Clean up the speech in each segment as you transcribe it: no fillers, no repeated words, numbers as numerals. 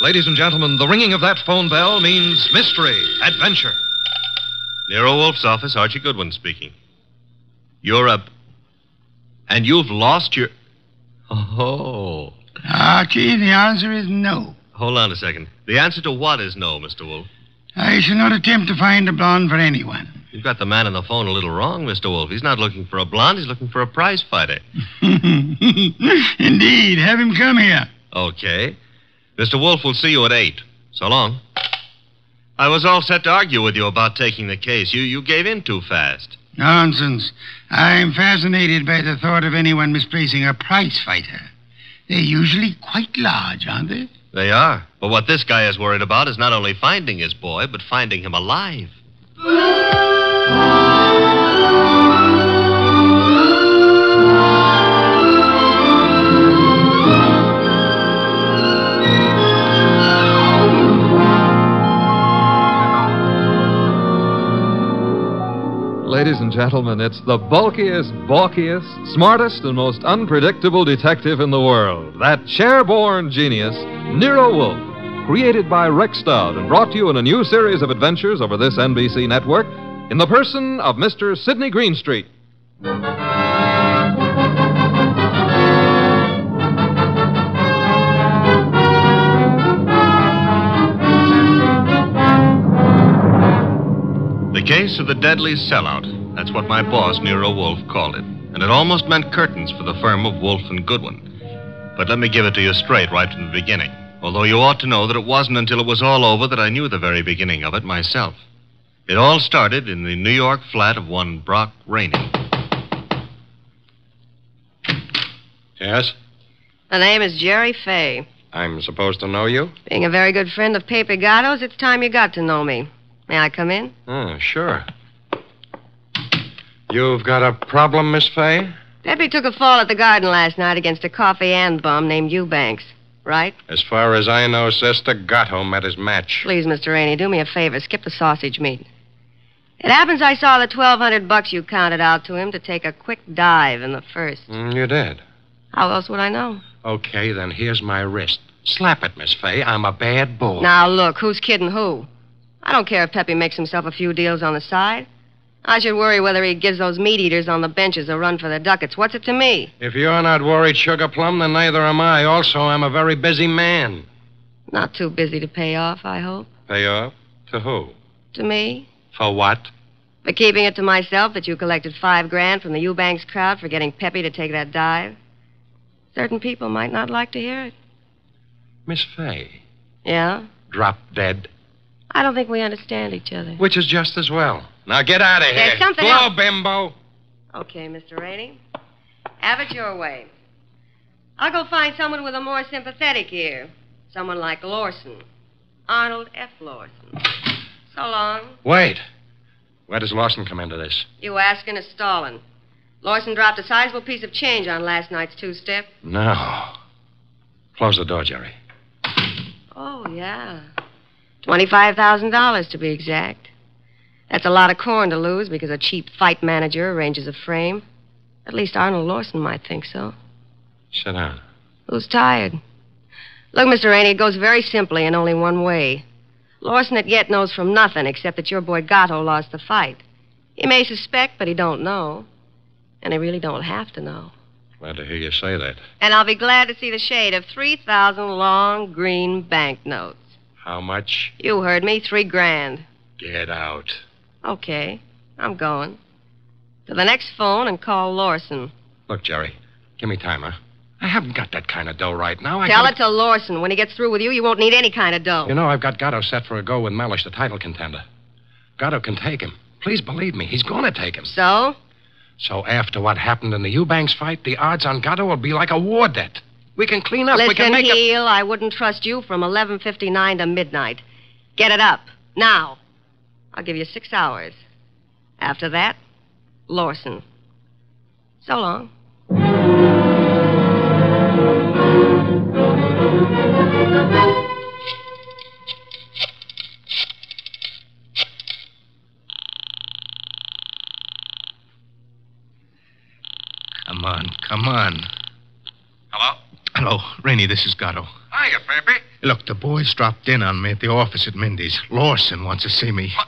Ladies and gentlemen, the ringing of that phone bell means mystery, adventure. Nero Wolfe's office, Archie Goodwin speaking. You're up. And you've lost your... Oh. Archie, the answer is no. Hold on a second. The answer to what is no, Mr. Wolfe? I shall not attempt to find a blonde for anyone. You've got the man on the phone a little wrong, Mr. Wolfe. He's not looking for a blonde. He's looking for a prize fighter. Indeed. Have him come here. Okay. Mr. Wolfe will see you at 8. So long. I was all set to argue with you about taking the case. You gave in too fast. Nonsense. I'm fascinated by the thought of anyone misplacing a prize fighter. They're usually quite large, aren't they? They are. But what this guy is worried about is not only finding his boy, but finding him alive. Ladies and gentlemen, it's the bulkiest, balkiest, smartest, and most unpredictable detective in the world. That chair-born genius, Nero Wolfe, created by Rex Stout and brought to you in a new series of adventures over this NBC network in the person of Mr. Sydney Greenstreet. The case of the deadly sellout. That's what my boss, Nero Wolfe, called it. And it almost meant curtains for the firm of Wolfe and Goodwin. But let me give it to you straight right from the beginning. Although you ought to know that it wasn't until it was all over that I knew the very beginning of it myself. It all started in the New York flat of one Brock Rainey. Yes? My name is Jerry Fay. I'm supposed to know you? Being a very good friend of Pepe Gatto's, it's time you got to know me. May I come in? Oh, sure. You've got a problem, Miss Fay? Peppy took a fall at the garden last night against a coffee and bum named Eubanks, right? As far as I know, Sister Gatto met his match. Please, Mr. Rainey, do me a favor. Skip the sausage meat. It happens I saw the $1,200 you counted out to him to take a quick dive in the first. You did. How else would I know? Okay, then here's my wrist. Slap it, Miss Fay. I'm a bad boy. Now, look, who's kidding who? I don't care if Peppy makes himself a few deals on the side. I should worry whether he gives those meat-eaters on the benches a run for their ducats. What's it to me? If you're not worried, Sugar Plum, then neither am I. Also, I'm a very busy man. Not too busy to pay off, I hope. Pay off? To who? To me. For what? For keeping it to myself that you collected $5,000 from the Eubanks crowd for getting Peppy to take that dive. Certain people might not like to hear it. Miss Fay. Yeah? Drop dead. I don't think we understand each other. Which is just as well. Now get out of here. There's something else. Blow, bimbo. Okay, Mr. Rainey. Have it your way. I'll go find someone with a more sympathetic ear. Someone like Lawson. Arnold F. Lawson. So long. Wait. Where does Lawson come into this? You asking is stalling. Lawson dropped a sizable piece of change on last night's two-step. No. Close the door, Jerry. Oh, yeah. $25,000, to be exact. That's a lot of corn to lose because a cheap fight manager arranges a frame. At least Arnold Lawson might think so. Sit down. Who's tired? Look, Mr. Rainey, it goes very simply and only one way. Lawson at Yett knows from nothing except that your boy Gatto lost the fight. He may suspect, but he don't know. And he really don't have to know. Glad to hear you say that. And I'll be glad to see the shade of 3,000 long green banknotes. How much? You heard me, $3,000. Get out. Okay, I'm going. To the next phone and call Lawson. Look, Jerry, give me time, huh? I haven't got that kind of dough right now. Tell it to Lawson. When he gets through with you, you won't need any kind of dough. You know, I've got Gatto set for a go with Mellish, the title contender. Gatto can take him. Please believe me, he's going to take him. So? So after what happened in the Eubanks fight, the odds on Gatto will be like a war debt. We can clean up. Listen, we can make Heel, I wouldn't trust you from 11:59 to midnight. Get it up. Now. I'll give you 6 hours. After that, Lawson. So long. Come on. Hello? Hello, Rainey, this is Gatto. Hiya, Pepe. Look, the boys dropped in on me at the office at Mindy's. Lawson wants to see me. What?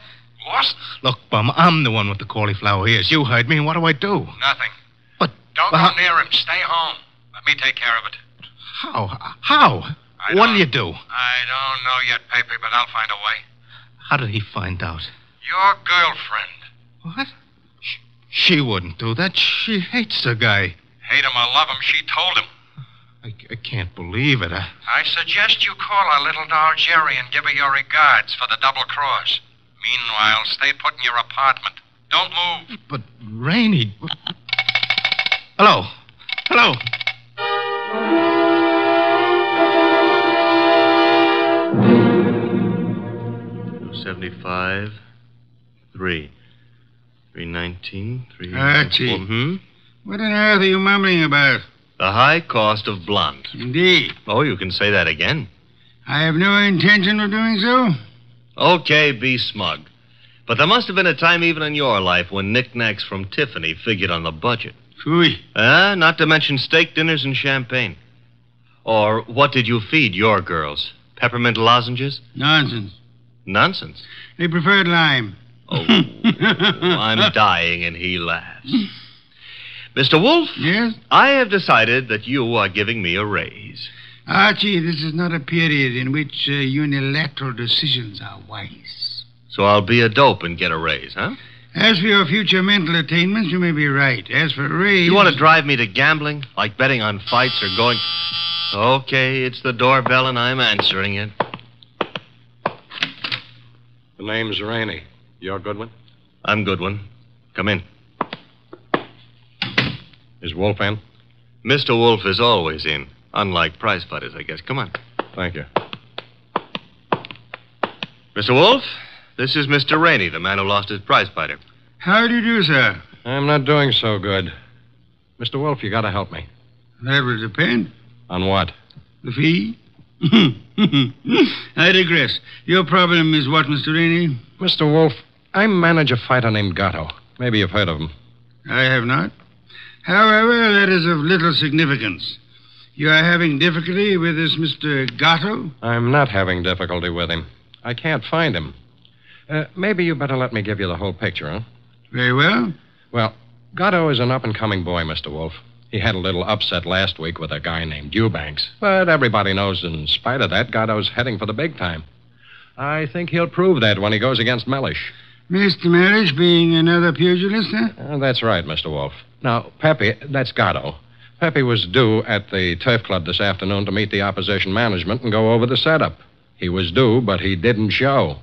Lawson? Look, Bum, I'm the one with the cauliflower ears. You heard me. What do I do? Nothing. But... Don't go near him. Stay home. Let me take care of it. How? How? What'll you do? I don't know yet, Pepe, but I'll find a way. How did he find out? Your girlfriend. What? She wouldn't do that. She hates the guy. Hate him or love him, she told him. I can't believe it. I suggest you call her, little doll Jerry, and give her your regards for the double cross. Meanwhile, stay put in your apartment. Don't move. But, Rainey... Hello. Hello. $275, $319, $319. Hmm? What on earth are you mumbling about? The high cost of blonde. Indeed. Oh, you can say that again. I have no intention of doing so. Okay, be smug. But there must have been a time even in your life when knickknacks from Tiffany figured on the budget. Phooey. Not to mention steak dinners and champagne. Or what did you feed your girls? Peppermint lozenges? Nonsense. Nonsense? They preferred lime. Oh, I'm dying, and he laughs. Mr. Wolfe? Yes? I have decided that you are giving me a raise. Archie, this is not a period in which unilateral decisions are wise. So I'll be a dope and get a raise, huh? As for your future mental attainments, you may be right. As for raise... You want to drive me to gambling? Like betting on fights or going... Okay, it's the doorbell and I'm answering it. The name's Rainey. You're Goodwin? I'm Goodwin. Come in. Is Wolfe in? Mr. Wolfe is always in. Unlike prize fighters, I guess. Come on. Thank you. Mr. Wolfe, this is Mr. Rainey, the man who lost his prize fighter. How do you do, sir? I'm not doing so good. Mr. Wolfe, you gotta help me. That would depend. On what? The fee? I digress. Your problem is what, Mr. Rainey? Mr. Wolfe, I manage a fighter named Gatto. Maybe you've heard of him. I have not. However, that is of little significance. You are having difficulty with this Mr. Gatto? I'm not having difficulty with him. I can't find him. Maybe you better let me give you the whole picture, huh? Very well. Well, Gatto is an up-and-coming boy, Mr. Wolfe. He had a little upset last week with a guy named Eubanks. But everybody knows in spite of that, Gatto's heading for the big time. I think he'll prove that when he goes against Mellish. Mr. Mellish being another pugilist, huh? That's right, Mr. Wolfe. Now, Pepe, that's Gatto. Pepe was due at the Turf Club this afternoon to meet the opposition management and go over the setup. He was due, but he didn't show.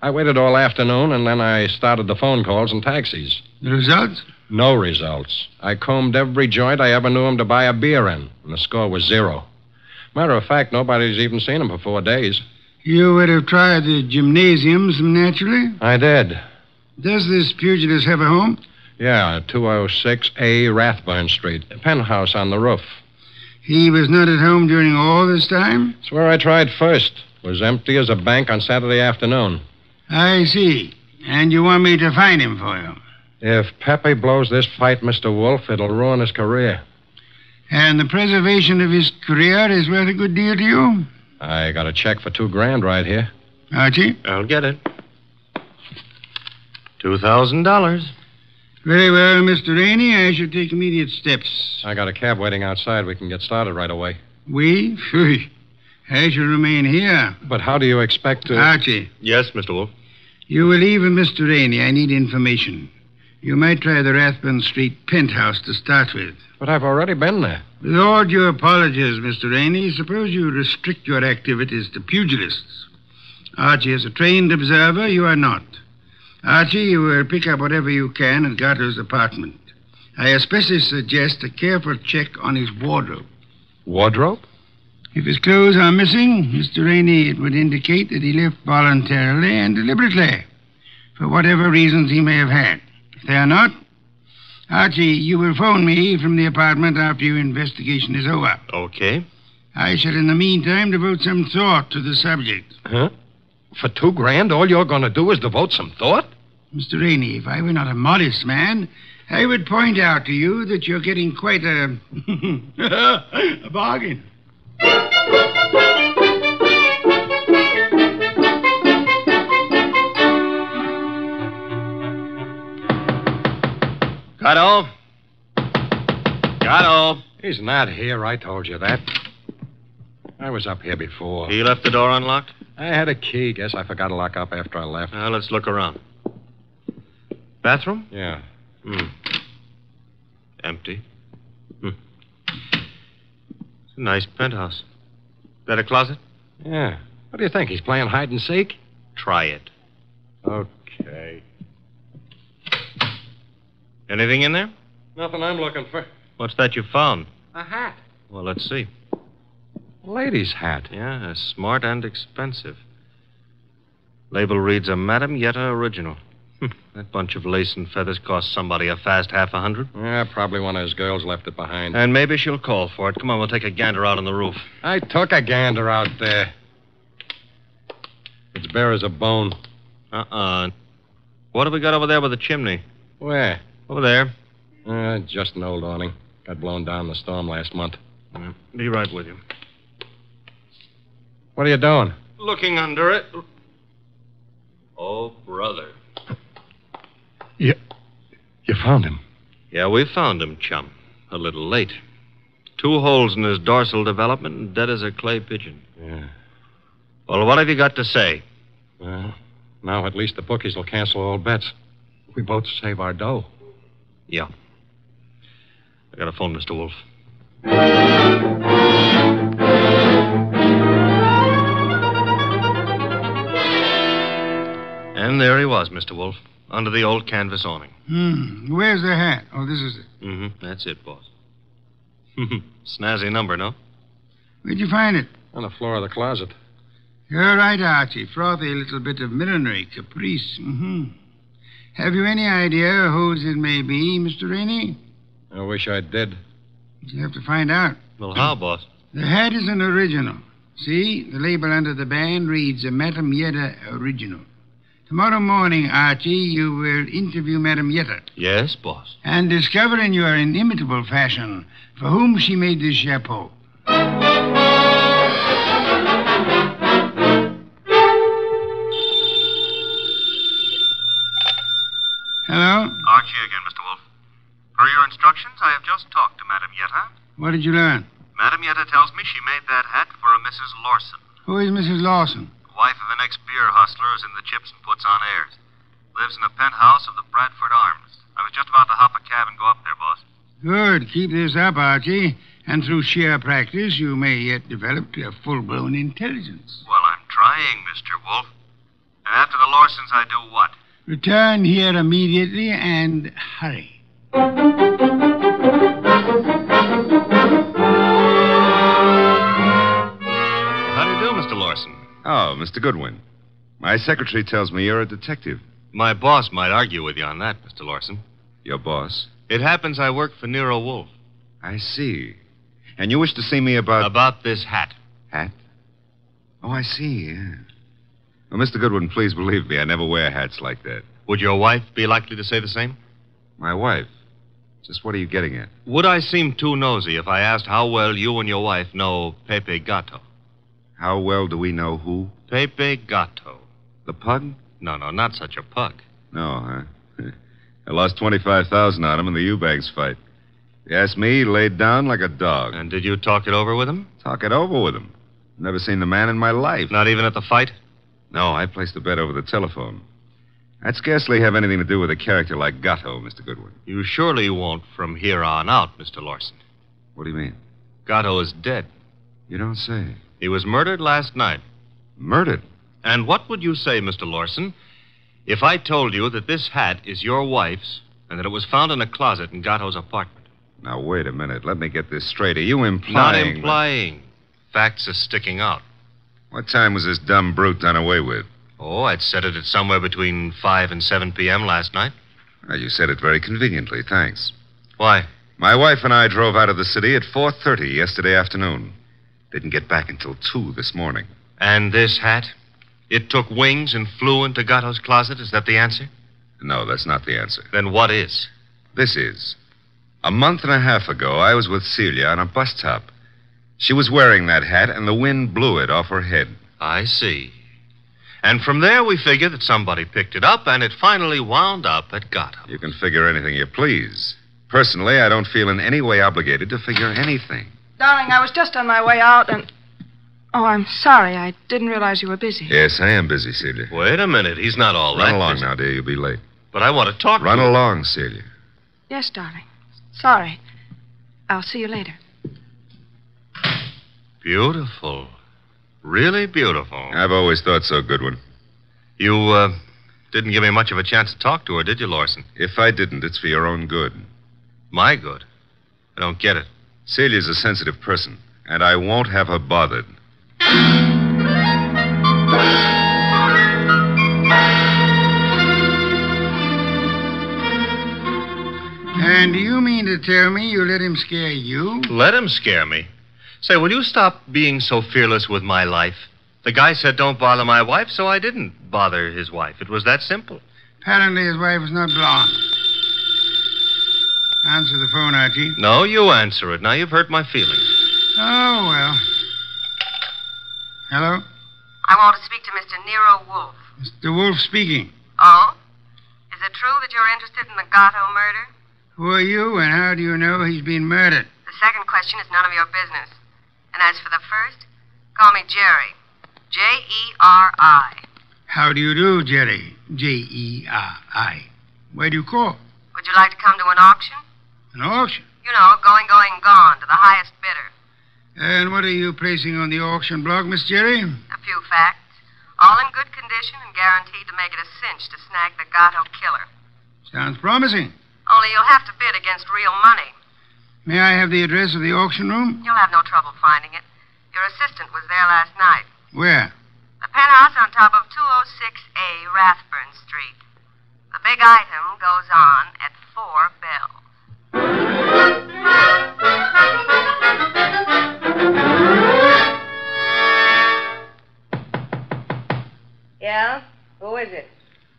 I waited all afternoon, and then I started the phone calls and taxis. The results? No results. I combed every joint I ever knew him to buy a beer in, and the score was 0. Matter of fact, nobody's even seen him for 4 days. You would have tried the gymnasiums, naturally? I did. Does this pugilist have a home? Yeah, 206A Rathburn Street, a penthouse on the roof. He was not at home during all this time? It's where I tried first. It was empty as a bank on Saturday afternoon. I see. And you want me to find him for you? If Pepe blows this fight, Mr. Wolfe, it'll ruin his career. And the preservation of his career is worth a good deal to you? I got a check for $2,000 right here. Archie? I'll get it. $2,000. Very well, Mr. Rainey. I shall take immediate steps. I got a cab waiting outside. We can get started right away. We? I shall remain here. But how do you expect to... Archie. Yes, Mr. Wolfe? You will leave and Mr. Rainey. I need information. You might try the Rathburn Street penthouse to start with. But I've already been there. With all due apologies, Mr. Rainey, suppose you restrict your activities to pugilists. Archie is a trained observer. You are not. Archie, you will pick up whatever you can at Gatto's apartment. I especially suggest a careful check on his wardrobe. Wardrobe? If his clothes are missing, Mr. Rainey, it would indicate that he left voluntarily and deliberately, for whatever reasons he may have had. If they are not, Archie, you will phone me from the apartment after your investigation is over. Okay. I shall, in the meantime, devote some thought to the subject. Huh? For $2,000, all you're going to do is devote some thought? Mr. Rainey, if I were not a modest man, I would point out to you that you're getting quite a... a bargain. Gatto? Gatto? He's not here, I told you that. I was up here before. He left the door unlocked? I had a key. Guess I forgot to lock up after I left. Now, let's look around. Bathroom? Yeah. Hmm. Empty. Hmm. It's a nice penthouse. Is that a closet? Yeah. What do you think? He's playing hide and seek? Try it. Okay. Anything in there? Nothing I'm looking for. What's that you found? A hat. Well, let's see. Lady's hat. Yeah, smart and expensive. Label reads a Madame Yetta original. That bunch of lace and feathers cost somebody a fast $100. Yeah, probably one of his girls left it behind. And maybe she'll call for it. Come on, we'll take a gander out on the roof. I took a gander out there. It's bare as a bone. Uh-uh. What have we got over there by the chimney? Where? Over there. Just an old awning. Got blown down in the storm last month. Be right with you. What are you doing? Looking under it. Oh, brother. You found him? Yeah, we found him, chum. A little late. 2 holes in his dorsal development and dead as a clay pigeon. Yeah. Well, what have you got to say? Now at least the bookies will cancel all bets. We both save our dough. Yeah. I gotta phone Mr. Wolfe. And there he was, Mr. Wolfe, under the old canvas awning. Where's the hat? Oh, this is it. That's it, boss. Snazzy number, no? Where'd you find it? On the floor of the closet. You're right, Archie. Frothy little bit of millinery, caprice. Have you any idea whose it may be, Mr. Rainey? I wish I did. You have to find out. Well, how, boss? The hat is an original. See, the label under the band reads a Madame Yetta original. Tomorrow morning, Archie, you will interview Madame Yetta. Yes, boss. And discover in your inimitable fashion for whom she made this chapeau. Hello? Archie again, Mr. Wolfe. Per your instructions, I have just talked to Madame Yetta. What did you learn? Madame Yetta tells me she made that hat for a Mrs. Lawson. Who is Mrs. Lawson? Wife of an ex-beer hustler who's in the chips and puts on airs. Lives in a penthouse of the Bradford Arms. I was just about to hop a cab and go up there, boss. Good. Keep this up, Archie. And through sheer practice, you may yet develop to a full-blown intelligence. Well, I'm trying, Mr. Wolfe. And after the Lawsons, I do what? Return here immediately and hurry. How do you do, Mr. Lawson? Oh, Mr. Goodwin. My secretary tells me you're a detective. My boss might argue with you on that, Mr. Lawson. Your boss? It happens I work for Nero Wolfe. I see. And you wish to see me about... About this hat. Hat? Oh, I see, yeah. Well, Mr. Goodwin, please believe me, I never wear hats like that. Would your wife be likely to say the same? My wife? Just what are you getting at? Would I seem too nosy if I asked how well you and your wife know Pepe Gatto? How well do we know who? Pepe Gatto. The pug? No, not such a pug. No, huh? I lost $25,000 on him in the Eubanks fight. You asked me, he laid down like a dog. And did you talk it over with him? Talk it over with him? Never seen the man in my life. Not even at the fight? No, I placed a bet over the telephone. I'd scarcely have anything to do with a character like Gatto, Mr. Goodwin. You surely won't from here on out, Mr. Lawson. What do you mean? Gatto is dead. You don't say. He was murdered last night. Murdered? And what would you say, Mr. Lawson, if I told you that this hat is your wife's and that it was found in a closet in Gatto's apartment? Now, wait a minute. Let me get this straight. Are you implying... Not implying. Facts are sticking out. What time was this dumb brute done away with? Oh, I'd said it at somewhere between 5 and 7 p.m. last night. Well, you said it very conveniently. Thanks. Why? My wife and I drove out of the city at 4:30 yesterday afternoon. Didn't get back until 2 this morning. And this hat? It took wings and flew into Gatto's closet? Is that the answer? No, that's not the answer. Then what is? This is. A month and a half ago, I was with Celia on a bus top. She was wearing that hat, and the wind blew it off her head. I see. And from there, we figure that somebody picked it up, and it finally wound up at Gotham. You can figure anything you please. Personally, I don't feel in any way obligated to figure anything. Darling, I was just on my way out, and... Oh, I'm sorry. I didn't realize you were busy. Yes, I am busy, Celia. Wait a minute. He's not all that busy. Run along now, dear. You'll be late. But I want to talk to you. Run along, Celia. Yes, darling. Sorry. I'll see you later. Beautiful. Really beautiful. I've always thought so, Goodwin. You, didn't give me much of a chance to talk to her, did you, Lawson? If I didn't, it's for your own good. My good? I don't get it. Celia's a sensitive person, and I won't have her bothered. And do you mean to tell me you let him scare you? Let him scare me? Say, will you stop being so fearless with my life? The guy said don't bother my wife, so I didn't bother his wife. It was that simple. Apparently his wife was not blonde. Answer the phone, Archie. No, you answer it. Now you've hurt my feelings. Oh, well. Hello? I want to speak to Mr. Nero Wolfe. Mr. Wolfe speaking. Oh? Is it true that you're interested in the Gatto murder? Who are you, and how do you know he's been murdered? The second question is none of your business. And as for the first, call me Jerry. J-E-R-I. How do you do, Jerry? J-E-R-I. Where do you call? Would you like to come to an auction? An auction? You know, going, going, gone, to the highest bidder. And what are you placing on the auction block, Miss Jerry? A few facts. All in good condition and guaranteed to make it a cinch to snag the Gatto killer. Sounds promising. Only you'll have to bid against real money. May I have the address of the auction room? You'll have no trouble finding it. Your assistant was there last night. Where? The penthouse on top of 206A Rathburn Street. The big item goes on at 4 bell. Yeah? Who is it?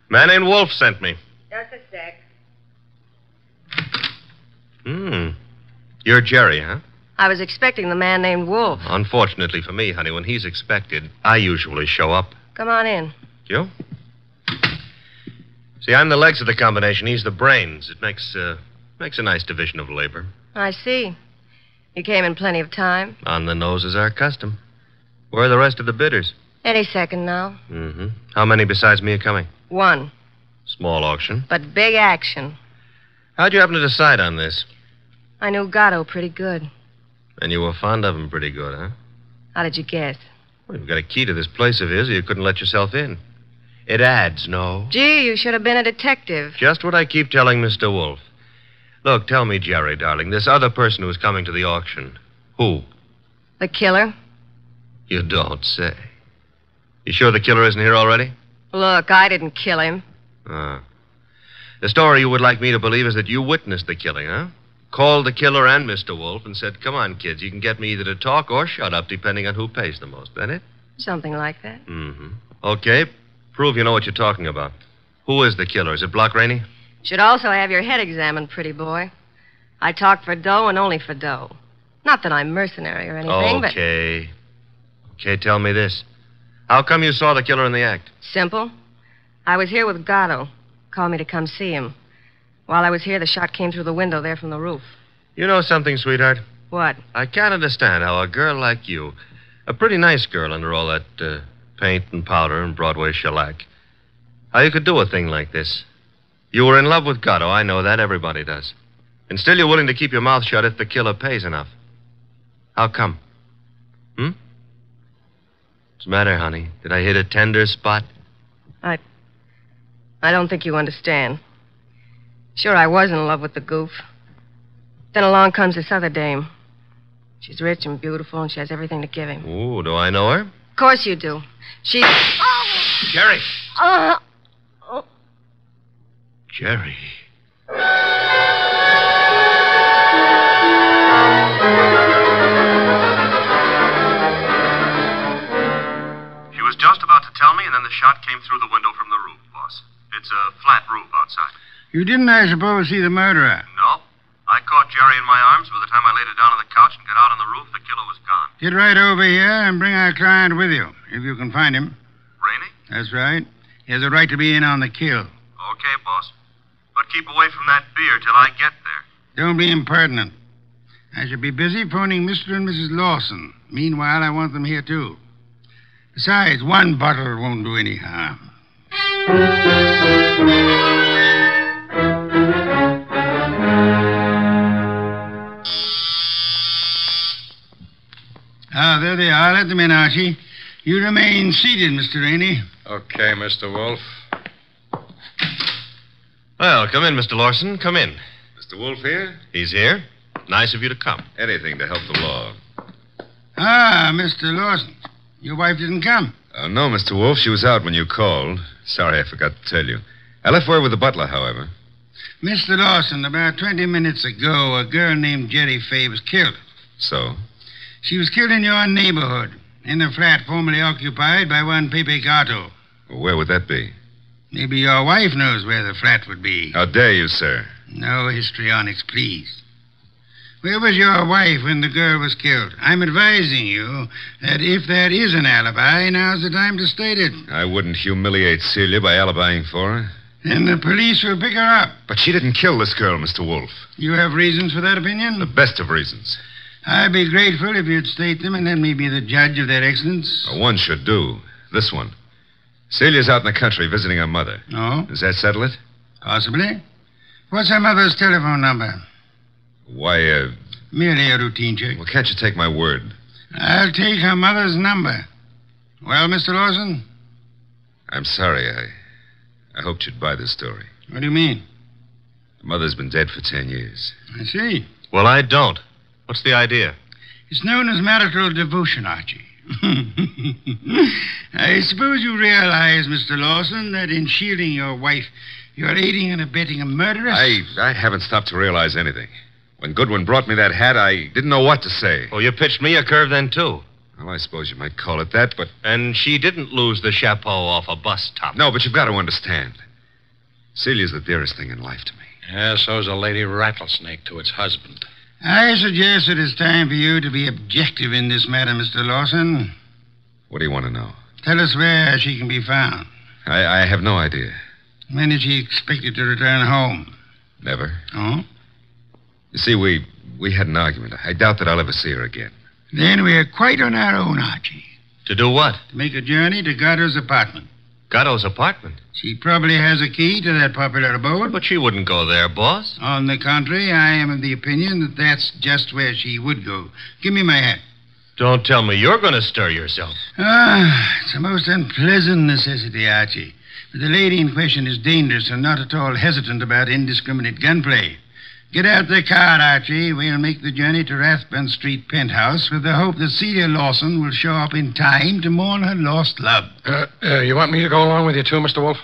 Man named Wolfe sent me. Just a sec. You're Jerry, huh? I was expecting the man named Wolfe. Unfortunately for me, honey, when he's expected, I usually show up. Come on in. You? See, I'm the legs of the combination. He's the brains. It makes a nice division of labor. I see. You came in plenty of time. On the nose is our custom. Where are the rest of the bidders? Any second now. Mm-hmm. How many besides me are coming? One. Small auction. But big action. How'd you happen to decide on this? I knew Gatto pretty good. And you were fond of him pretty good, huh? How did you guess? Well, you've got a key to this place of his or you couldn't let yourself in. It adds, no? Gee, you should have been a detective. Just what I keep telling Mr. Wolfe. Look, tell me, Jerry, darling, this other person who's coming to the auction, who? The killer. You don't say. You sure the killer isn't here already? Look, I didn't kill him. The story you would like me to believe is that you witnessed the killing, huh? Called the killer and Mr. Wolfe and said, come on, kids, you can get me either to talk or shut up, depending on who pays the most. That it? Something like that. Mm-hmm. Okay. Prove you know what you're talking about. Who is the killer? Is it Block Rainey? Should also have your head examined, pretty boy. I talk for dough and only for dough. Not that I'm mercenary or anything, okay. But... Okay, tell me this. How come you saw the killer in the act? Simple. I was here with Gatto. Called me to come see him. While I was here, the shot came through the window there from the roof. You know something, sweetheart? What? I can't understand how a girl like you, a pretty nice girl under all that paint and powder and Broadway shellac, how you could do a thing like this. You were in love with Gatto. I know that. Everybody does. And still you're willing to keep your mouth shut if the killer pays enough. How come? What's the matter, honey? Did I hit a tender spot? I don't think you understand. Sure, I was in love with the goof. Then along comes this other dame. She's rich and beautiful, and she has everything to give him. Ooh, do I know her? Of course you do. She's... Oh! Jerry! Oh. Jerry. She was just about to tell me, and then the shot came through the window from the roof, boss. It's a flat roof outside. You didn't, I suppose, see the murderer? No. I caught Jerry in my arms. By the time I laid her down on the couch and got out on the roof, the killer was gone. Get right over here and bring our client with you, if you can find him. Rainey? That's right. He has a right to be in on the kill. Okay, boss. But keep away from that beer till I get there. Don't be impertinent. I should be busy phoning Mr. and Mrs. Lawson. Meanwhile, I want them here, too. Besides, one bottle won't do any harm. Ah, there they are. Let them in, Archie. You remain seated, Mr. Rainey. Okay, Mr. Wolfe. Well, come in, Mr. Lawson. Come in. Mr. Wolfe here? He's here. Nice of you to come. Anything to help the law. Ah, Mr. Lawson. Your wife didn't come. No, Mr. Wolfe. She was out when you called. Sorry, I forgot to tell you. I left word with the butler, however. Mr. Lawson, about 20 minutes ago, a girl named Jerry Fay was killed. So? She was killed in your neighborhood, in a flat formerly occupied by one Pepe Gato. Well, where would that be? Maybe your wife knows where the flat would be. How dare you, sir? No histrionics, please. Where was your wife when the girl was killed? I'm advising you that if there is an alibi, now's the time to state it. I wouldn't humiliate Celia by alibying for her. Then the police will pick her up. But she didn't kill this girl, Mr. Wolfe. You have reasons for that opinion? The best of reasons. I'd be grateful if you'd state them and let me be the judge of their excellence. One should do. This one. Celia's out in the country visiting her mother. Oh? Does that settle it? Possibly. What's her mother's telephone number? Why, merely a routine check. Well, can't you take my word? I'll take her mother's number. Well, Mr. Lawson? I'm sorry. I hoped you'd buy this story. What do you mean? Her mother's been dead for 10 years. I see. Well, I don't. What's the idea? It's known as marital devotion, Archie. I suppose you realize, Mr. Lawson, that in shielding your wife, you're aiding and abetting a murderess? I haven't stopped to realize anything. When Goodwin brought me that hat, I didn't know what to say. Oh, you pitched me a curve then, too. Well, I suppose you might call it that, but... And she didn't lose the chapeau off a bus top. No, but you've got to understand. Celia's the dearest thing in life to me. Yeah, so's a lady rattlesnake to its husband. I suggest it is time for you to be objective in this matter, Mr. Lawson. What do you want to know? Tell us where she can be found. I have no idea. When is she expected to return home? Never. Oh? You see, we had an argument. I doubt that I'll ever see her again. Then we are quite on our own, Archie. To do what? To make a journey to Gatto's apartment. Gatto's apartment? She probably has a key to that popular abode. But she wouldn't go there, boss. On the contrary, I am of the opinion that that's just where she would go. Give me my hat. Don't tell me you're going to stir yourself. Ah, it's a most unpleasant necessity, Archie. But the lady in question is dangerous and not at all hesitant about indiscriminate gunplay. Get out the car, Archie. We'll make the journey to Rathburn Street penthouse with the hope that Celia Lawson will show up in time to mourn her lost love. You want me to go along with you too, Mr. Wolfe?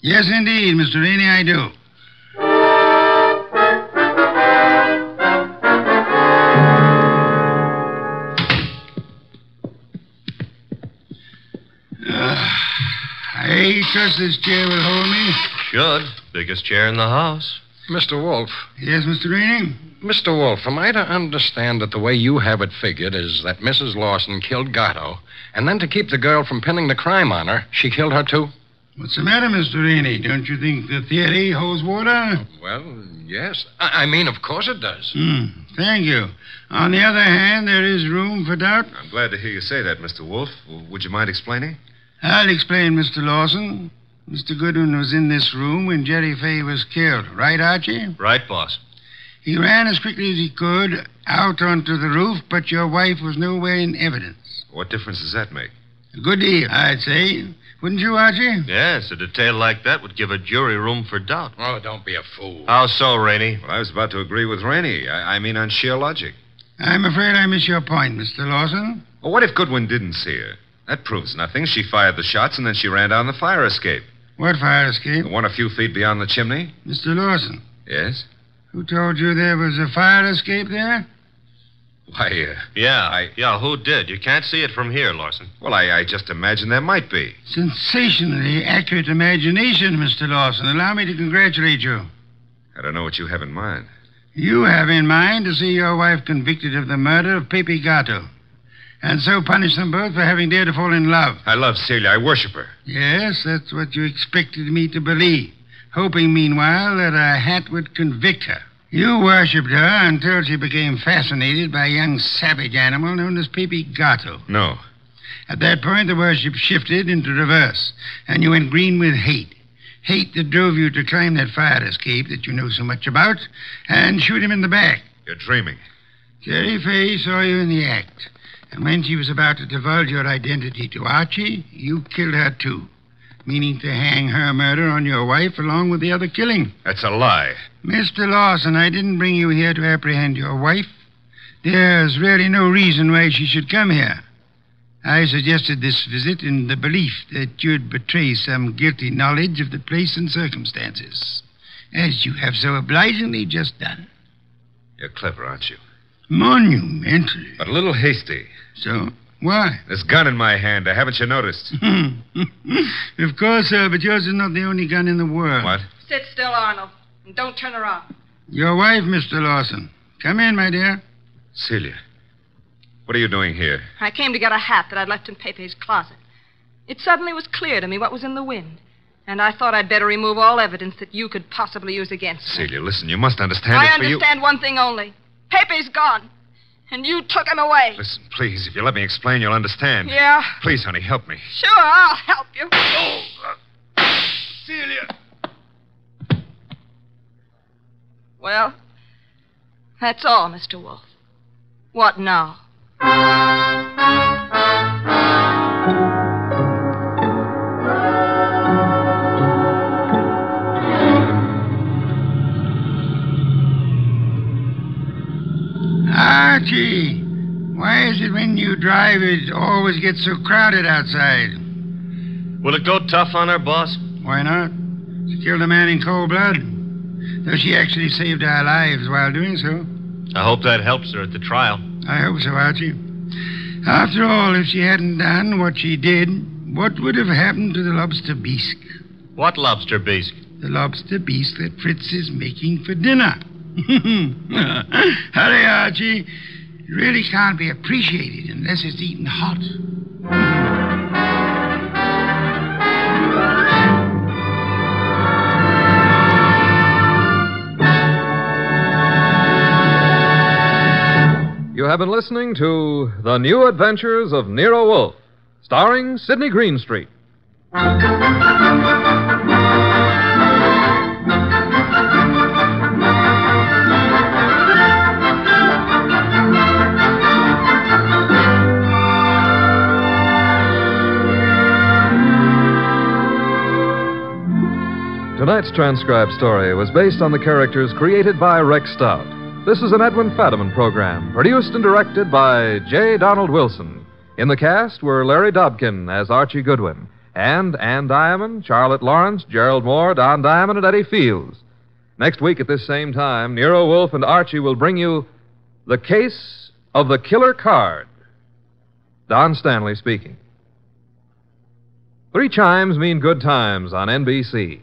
Yes, indeed, Mr. Rainey, I do. I trust this chair will hold me. Should. Biggest chair in the house. Mr. Wolfe. Yes, Mr. Rainey? Mr. Wolfe, am I to understand that the way you have it figured is that Mrs. Lawson killed Gatto, and then to keep the girl from pinning the crime on her, she killed her too? What's the matter, Mr. Rainey? Don't you think the theory holds water? Well, yes. I mean, of course it does. Thank you. On the other hand, there is room for doubt. I'm glad to hear you say that, Mr. Wolfe. Would you mind explaining? I'll explain, Mr. Lawson. Mr. Goodwin was in this room when Jerry Fay was killed. Right, Archie? Right, boss. He ran as quickly as he could out onto the roof, but your wife was nowhere in evidence. What difference does that make? A good deal, I'd say. Wouldn't you, Archie? Yes, a detail like that would give a jury room for doubt. Oh, don't be a fool. How so, Rainey? Well, I was about to agree with Rainey. I mean, on sheer logic. I'm afraid I miss your point, Mr. Lawson. Well, what if Goodwin didn't see her? That proves nothing. She fired the shots, and then she ran down the fire escape. What fire escape? The one a few feet beyond the chimney. Mr. Lawson. Yes? Who told you there was a fire escape there? Why, Yeah, who did? You can't see it from here, Lawson. Well, I just imagined there might be. Sensationally accurate imagination, Mr. Lawson. Allow me to congratulate you. I don't know what you have in mind. You have in mind to see your wife convicted of the murder of Pepe Gatto. and so punish them both for having dared to fall in love. I love Celia. I worship her. Yes, that's what you expected me to believe, hoping, meanwhile, that a hat would convict her. You worshipped her until she became fascinated by a young savage animal known as Pepe Gato. No. At that point, the worship shifted into reverse, and you went green with hate. Hate that drove you to climb that fire escape that you know so much about and shoot him in the back. You're dreaming. Jerry Fay saw you in the act, and when she was about to divulge your identity to Archie, you killed her too, meaning to hang her murder on your wife along with the other killing. That's a lie. Mr. Lawson, I didn't bring you here to apprehend your wife. There's really no reason why she should come here. I suggested this visit in the belief that you'd betray some guilty knowledge of the place and circumstances, as you have so obligingly just done. You're clever, aren't you? Monumentally. But a little hasty. So, why? This gun in my hand, haven't you noticed? Of course, sir, but yours is not the only gun in the world. What? Sit still, Arnold, and don't turn around. Your wife, Mr. Lawson. Come in, my dear. Celia. What are you doing here? I came to get a hat that I'd left in Pepe's closet. It suddenly was clear to me what was in the wind, and I thought I'd better remove all evidence that you could possibly use against me. Celia, listen, you must understand. I understand one thing only. Pepe's gone, and you took him away. Listen, please, if you let me explain, you'll understand. Yeah? Please, honey, help me. Sure, I'll help you. Oh, Celia. Well, that's all, Mr. Wolfe. What now? Archie, why is it when you drive it always gets so crowded outside? Will it go tough on her, boss? Why not? She killed a man in cold blood, though she actually saved our lives while doing so. I hope that helps her at the trial. I hope so, Archie. After all, if she hadn't done what she did, what would have happened to the lobster bisque? What lobster bisque? The lobster bisque that Fritz is making for dinner. Hurry, Archie. It really can't be appreciated unless it's eaten hot. You have been listening to The New Adventures of Nero Wolfe, starring Sydney Greenstreet. Tonight's transcribed story was based on the characters created by Rex Stout. This is an Edwin Fadiman program, produced and directed by J. Donald Wilson. In the cast were Larry Dobkin as Archie Goodwin, and Ann Diamond, Charlotte Lawrence, Gerald Moore, Don Diamond, and Eddie Fields. Next week at this same time, Nero Wolfe and Archie will bring you The Case of the Killer Card. Don Stanley speaking. 3 chimes mean good times on NBC.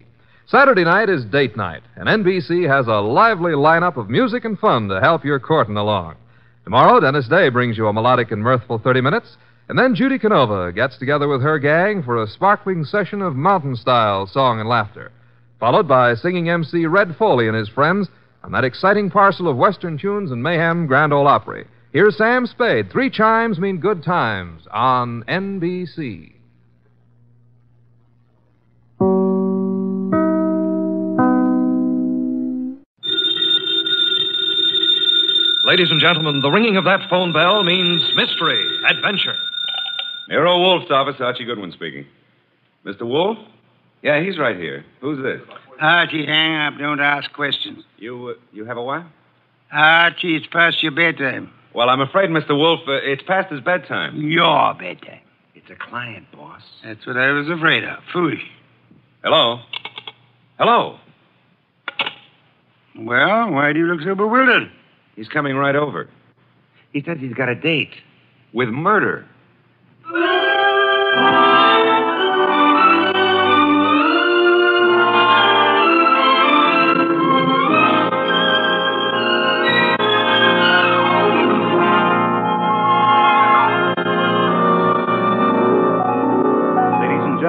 Saturday night is date night, and NBC has a lively lineup of music and fun to help your courting along. Tomorrow, Dennis Day brings you a melodic and mirthful 30 minutes, and then Judy Canova gets together with her gang for a sparkling session of mountain-style song and laughter, followed by singing MC Red Foley and his friends on that exciting parcel of Western tunes and mayhem Grand Ole Opry. Here's Sam Spade. 3 chimes mean good times on NBC. Ladies and gentlemen, the ringing of that phone bell means mystery, adventure. Nero Wolfe's office, Archie Goodwin speaking. Mr. Wolfe? Yeah, he's right here. Who's this? Archie, hang up. Don't ask questions. You have a wife? Archie, it's past your bedtime. Well, I'm afraid, Mr. Wolfe, it's past his bedtime. Your bedtime. It's a client, boss. That's what I was afraid of. Foolish. Hello? Hello? Well, why do you look so bewildered? He's coming right over. He says he's got a date. With murder.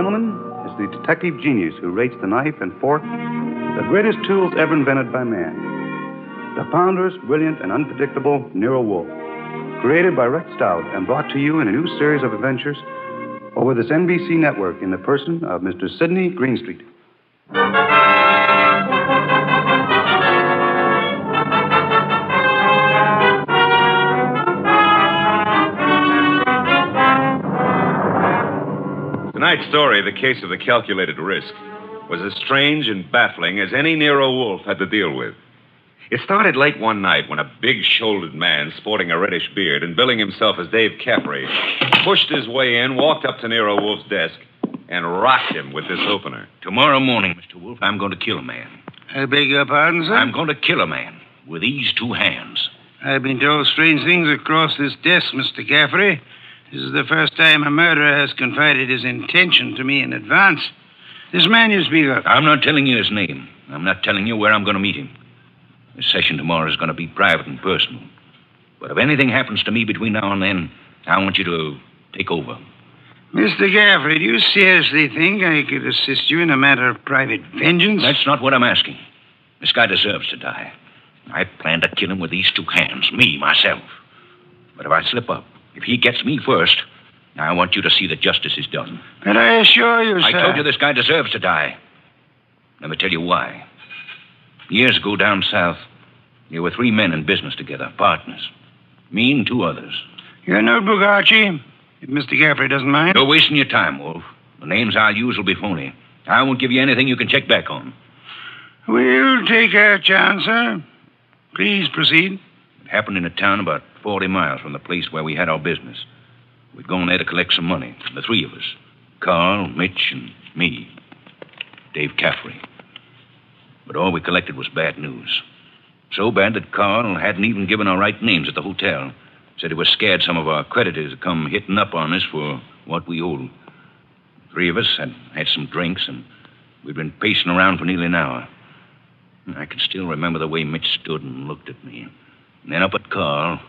gentlemen, is the detective genius who rates the knife and fork, the greatest tools ever invented by man. The ponderous, brilliant, and unpredictable Nero Wolfe, created by Rex Stout and brought to you in a new series of adventures over this NBC network in the person of Mr. Sydney Greenstreet. Tonight's story, the case of the calculated risk, was as strange and baffling as any Nero Wolfe had to deal with. It started late one night when a big-shouldered man sporting a reddish beard and billing himself as Dave Capri pushed his way in, walked up to Nero Wolfe's desk, and rocked him with this opener. Tomorrow morning, Mr. Wolfe, I'm going to kill a man. I beg your pardon, sir? I'm going to kill a man with these two hands. I've been told strange things across this desk, Mr. Caffrey. This is the first time a murderer has confided his intention to me in advance. This man you speak of... I'm not telling you his name. I'm not telling you where I'm going to meet him. The session tomorrow is going to be private and personal. But if anything happens to me between now and then, I want you to take over. Mr. Gaffrey, do you seriously think I could assist you in a matter of private vengeance? That's not what I'm asking. This guy deserves to die. I plan to kill him with these two hands, me, myself. But if I slip up, if he gets me first, I want you to see that justice is done. But I assure you, sir... I told you this guy deserves to die. Let me tell you why. Years ago down south, there were three men in business together, partners. Me and two others. Your notebook, Archie, if Mr. Gaffrey doesn't mind. You're wasting your time, Wolf. The names I'll use will be phony. I won't give you anything you can check back on. We'll take our chance, sir. Please proceed. It happened in a town about 40 miles from the place where we had our business. We'd gone there to collect some money, the three of us. Carl, Mitch, and me. Dave Caffrey. But all we collected was bad news. So bad that Carl hadn't even given our right names at the hotel. Said he was scared some of our creditors would come hitting up on us for what we owed. The three of us had had some drinks, and we'd been pacing around for nearly an hour. I can still remember the way Mitch stood and looked at me. And then up at Carl...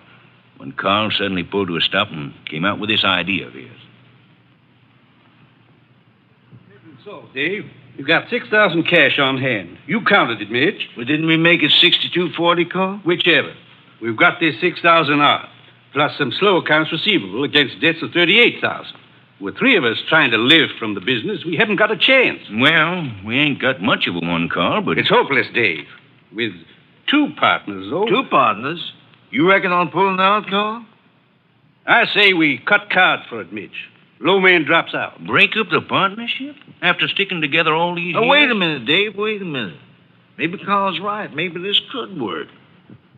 when Carl suddenly pulled to a stop and came out with this idea of his. So, Dave, you've got $6,000 cash on hand. You counted it, Mitch. Well, didn't we make it 6240, Carl? Whichever. We've got this $6,000 odd, plus some slow accounts receivable against debts of $38,000. With three of us trying to live from the business, we haven't got a chance. Well, we ain't got much of a one, Carl, but... It's hopeless, Dave. With two partners, though... Two partners? You reckon on pulling out, Carl? I say we cut card for it, Mitch. Low man drops out. Break up the partnership? After sticking together all these years? Oh, wait a minute, Dave, wait a minute. Maybe Carl's right. Maybe this could work.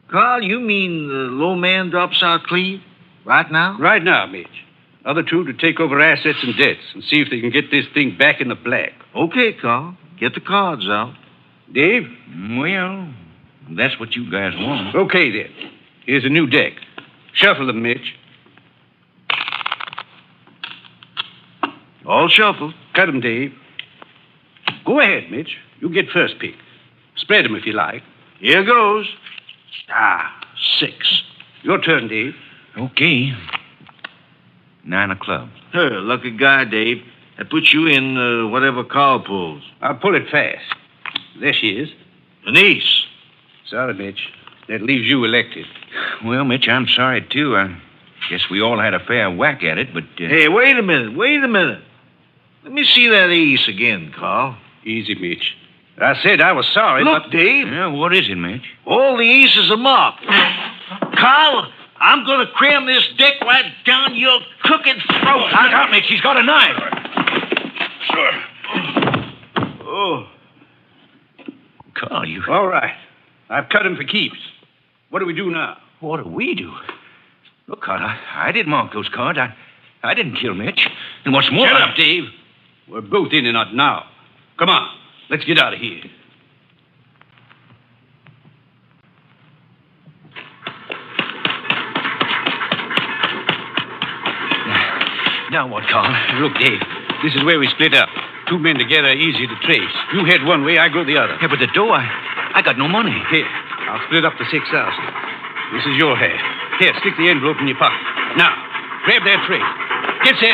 Carl, you mean the low man drops out clean? Right now? Right now, Mitch. Other two to take over assets and debts and see if they can get this thing back in the black. Okay, Carl. Get the cards out. Dave? Well, that's what you guys want. Okay, then. Here's a new deck. Shuffle them, Mitch. All shuffled. Cut them, Dave. Go ahead, Mitch. You get first pick. Spread them if you like. Here goes. Ah, 6. Your turn, Dave. Okay. 9 of clubs. Her, lucky guy, Dave. I put you in whatever Carl pulls. I'll pull it fast. There she is. An ace. Sorry, Mitch. That leaves you elected. Well, Mitch, I'm sorry, too. I guess we all had a fair whack at it, but... Hey, wait a minute. Let me see that ace again, Carl. Easy, Mitch. I said I was sorry, Look, but... Dave. Yeah, what is it, Mitch? All the aces are marked. Carl, I'm going to cram this dick right down your crooked throat. Look out, Mitch. He's got a knife. Sure. Oh. Carl, you... All right. I've cut him for keeps. What do we do now? What do we do? Look, Carl, I didn't mark those cards. I didn't kill Mitch. And what's more... Shut up, Dave. We're both in and out now. Come on. Let's get out of here. Now what, Carl? Look, Dave, this is where we split up. Two men together are easy to trace. You head one way, I go the other. Yeah, but the dough, I got no money. Here, I'll split up the 6,000. This is your half. Here, stick the envelope in your pocket. Now, grab that tray. Get set.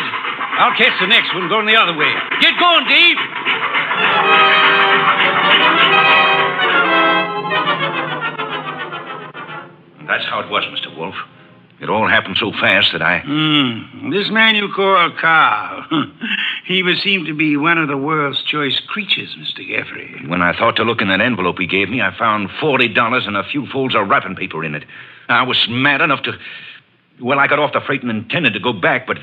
I'll catch the next one going the other way. Get going, Dave! That's how it was, Mr. Wolfe. It all happened so fast that I... This man you call Carl, he would seem to be one of the world's choice creatures, Mr. Geoffrey. When I thought to look in that envelope he gave me, I found $40 and a few folds of wrapping paper in it. I was mad enough to... Well, I got off the freight and intended to go back, but...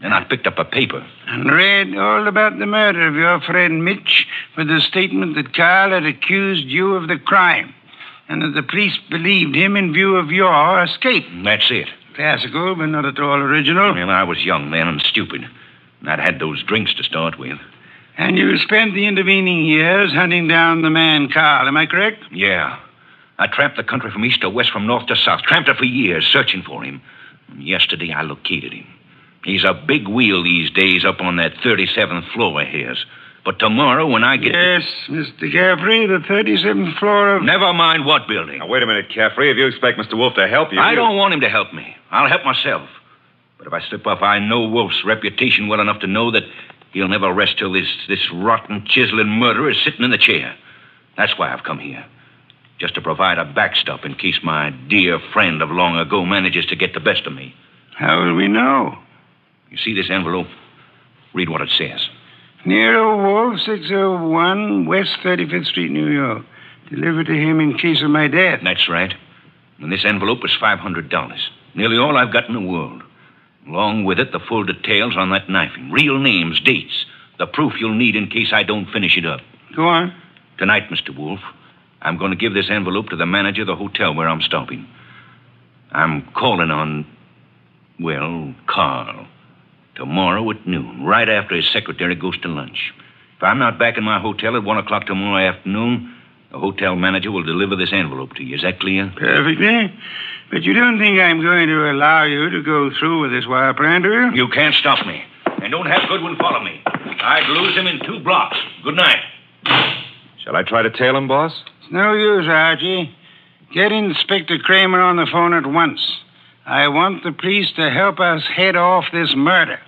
Then I picked up a paper. And read all about the murder of your friend Mitch with the statement that Carl had accused you of the crime. And that the police believed him in view of your escape. That's it. Classical, but not at all original. Well, I was young then and stupid. And I'd had those drinks to start with. And you spent the intervening years hunting down the man Carl, am I correct? Yeah. I tramped the country from east to west, from north to south. Tramped it for years, searching for him. And yesterday I located him. He's a big wheel these days up on that 37th floor of his. But tomorrow, when I get... Yes, Mr. Caffrey, the 37th floor of... Never mind what building. Now, wait a minute, Caffrey. If you expect Mr. Wolfe to help you... I don't want him to help me. I'll help myself. But if I slip up, I know Wolfe's reputation well enough to know that he'll never rest till this rotten, chiseling murderer is sitting in the chair. That's why I've come here. Just to provide a backstop in case my dear friend of long ago manages to get the best of me. How will we know? You see this envelope? Read what it says. Nero Wolfe, 601 West 35th Street, New York. Delivered to him in case of my death. That's right. And this envelope was $500. Nearly all I've got in the world. Along with it, the full details on that knifing. Real names, dates. The proof you'll need in case I don't finish it up. Go on. Tonight, Mr. Wolfe, I'm going to give this envelope to the manager of the hotel where I'm stopping. I'm calling on, well, Carl. Tomorrow at noon, right after his secretary goes to lunch. If I'm not back in my hotel at 1 o'clock tomorrow afternoon, the hotel manager will deliver this envelope to you. Is that clear? Perfectly. But you don't think I'm going to allow you to go through with this wire plan, do you? You can't stop me. And don't have Goodwin follow me. I'd lose him in 2 blocks. Good night. Shall I try to tail him, boss? It's no use, Archie. Get Inspector Cramer on the phone at once. I want the police to help us head off this murder.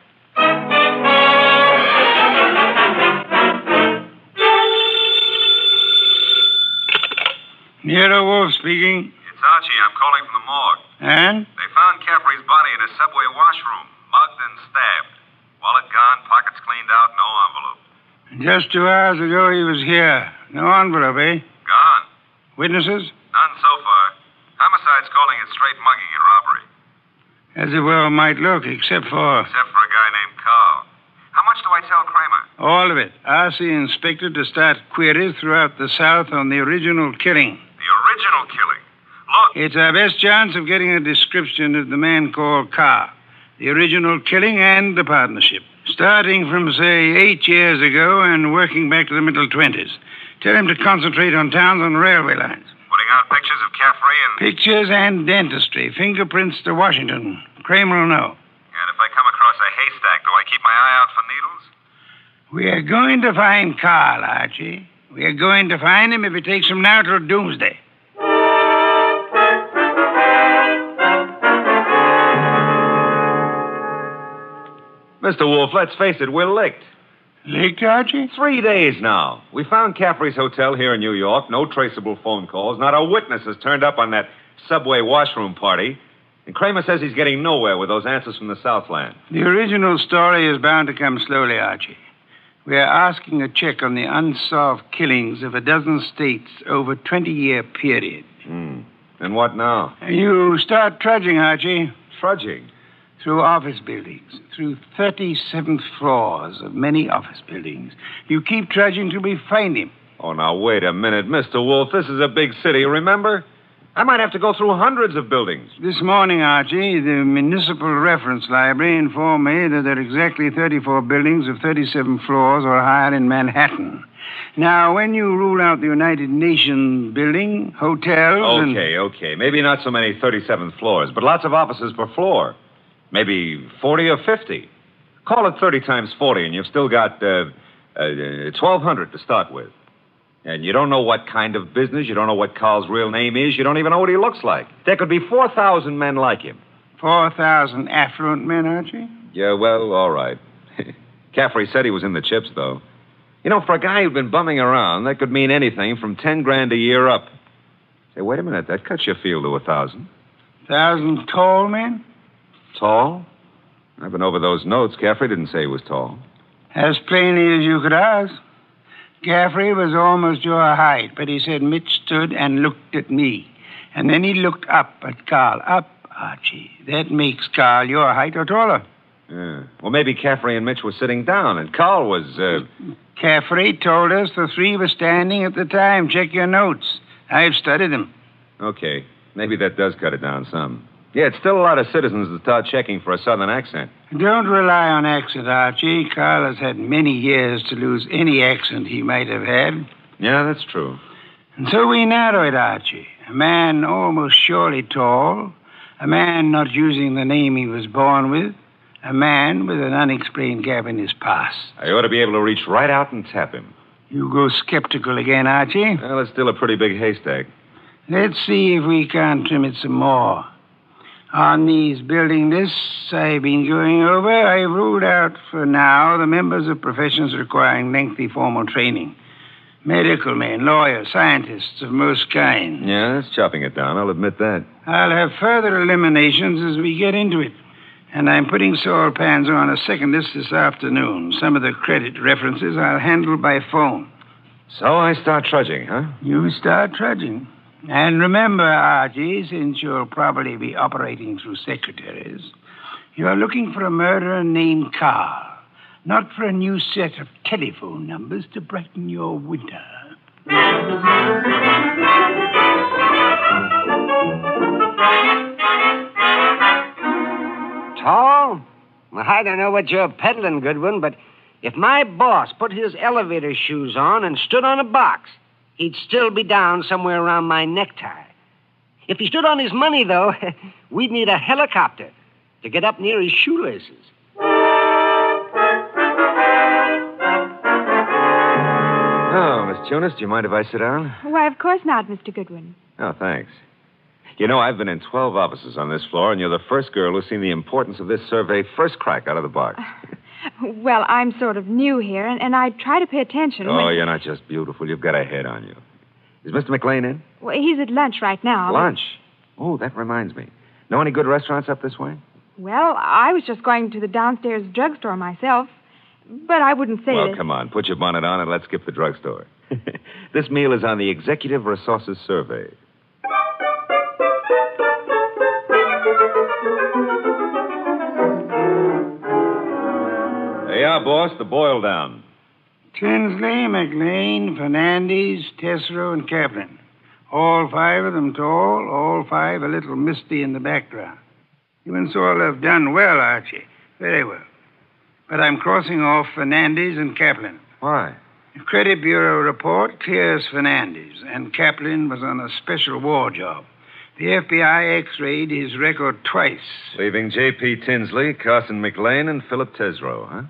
Nero Wolfe speaking. It's Archie. I'm calling from the morgue. And? They found Caffrey's body in a subway washroom, mugged and stabbed. Wallet gone, pockets cleaned out, no envelope. Just 2 hours ago he was here. No envelope, eh? Gone. Witnesses? None so far. Homicide's calling it straight mugging and robbery. As it well might look, except for... Except for a guy named Carl. How much do I tell Cramer? All of it. Ask the inspector to start queries throughout the South on the original killing. The original killing? Look... It's our best chance of getting a description of the man called Carr. The original killing and the partnership. Starting from, say, 8 years ago and working back to the middle 20s. Tell him to concentrate on towns on railway lines. Putting out pictures of Caffrey and... Pictures and dentistry. Fingerprints to Washington. Cramer will know. And if I come across a haystack, do I keep my eye out for needles? We are going to find Carl, Archie. We are going to find him if it takes him now till doomsday. Mr. Wolfe, let's face it, we're licked. Licked, Archie? 3 days now. We found Caffrey's hotel here in New York. No traceable phone calls. Not a witness has turned up on that subway washroom party. And Cramer says he's getting nowhere with those answers from the Southland. The original story is bound to come slowly, Archie. We are asking a check on the unsolved killings of a dozen states over a 20-year period. And what now? You start trudging, Archie. Trudging? Through office buildings, through 37th floors of many office buildings. You keep trudging till we find him. Oh, now, wait a minute, Mr. Wolfe. This is a big city, remember? I might have to go through hundreds of buildings. This morning, Archie, the Municipal Reference Library informed me that there are exactly 34 buildings of 37 floors or higher in Manhattan. Now, when you rule out the United Nations building, hotels and... Okay. Maybe not so many 37th floors, but lots of offices per floor. Maybe 40 or 50. Call it 30 times 40, and you've still got 1,200 to start with. And you don't know what kind of business. You don't know what Carl's real name is. You don't even know what he looks like. There could be 4,000 men like him. 4,000 affluent men, Archie? Yeah, well, all right. Caffrey said he was in the chips, though. You know, for a guy who'd been bumming around, that could mean anything from 10 grand a year up. Say, wait a minute, that cuts your field to 1,000. 1,000 tall men? Tall? I've been over those notes. Caffrey didn't say he was tall. As plainly as you could ask. Caffrey was almost your height, but he said Mitch stood and looked at me. And then he looked up at Carl. Up, Archie. That makes Carl your height or taller. Yeah. Well, maybe Caffrey and Mitch were sitting down, and Carl was... Caffrey told us the three were standing at the time. Check your notes. I've studied them. Okay. Maybe that does cut it down some. Yeah, it's still a lot of citizens that start checking for a southern accent. Don't rely on accent, Archie. Carl has had many years to lose any accent he might have had. Yeah, that's true. And so we narrow it, Archie. A man almost surely tall, a man not using the name he was born with, a man with an unexplained gap in his past. I ought to be able to reach right out and tap him. You go skeptical again, Archie. Well, it's still a pretty big haystack. Let's see if we can't trim it some more. On these building lists I've been going over, I've ruled out for now the members of professions requiring lengthy formal training. Medical men, lawyers, scientists of most kinds. Yeah, that's chopping it down, I'll admit that. I'll have further eliminations as we get into it. And I'm putting Saul Panzer on a second list this afternoon. Some of the credit references I'll handle by phone. So I start trudging, huh? You start trudging. And remember, Archie, since you'll probably be operating through secretaries, you're looking for a murderer named Carl, not for a new set of telephone numbers to brighten your winter. Tall? Well, I don't know what you're peddling, Goodwin, but if my boss put his elevator shoes on and stood on a box, he'd still be down somewhere around my necktie. If he stood on his money, though, we'd need a helicopter to get up near his shoelaces. Oh, Miss Jonas, do you mind if I sit down? Why, of course not, Mr. Goodwin. Oh, thanks. You know, I've been in 12 offices on this floor, and you're the first girl who's seen the importance of this survey first crack out of the box. Well, I'm sort of new here, and I try to pay attention. Oh, when... you're not just beautiful. You've got a head on you. Is Mr. McLean in? Well, he's at lunch right now. Lunch? But... Oh, that reminds me. Know any good restaurants up this way? Well, I was just going to the downstairs drugstore myself, but I wouldn't say... Well, that... come on. Put your bonnet on and let's skip the drugstore. This meal is on the Executive Resources Survey. Yeah, boss, the boil down. Tinsley, McLean, Fernandes, Tessero, and Kaplan. All five of them tall, all five a little misty in the background. You and Saul have done well, Archie. Very well. But I'm crossing off Fernandes and Kaplan. Why? The Credit Bureau report clears Fernandes, and Kaplan was on a special war job. The FBI x-rayed his record twice. Leaving J.P. Tinsley, Carson McLean, and Philip Tessero, huh?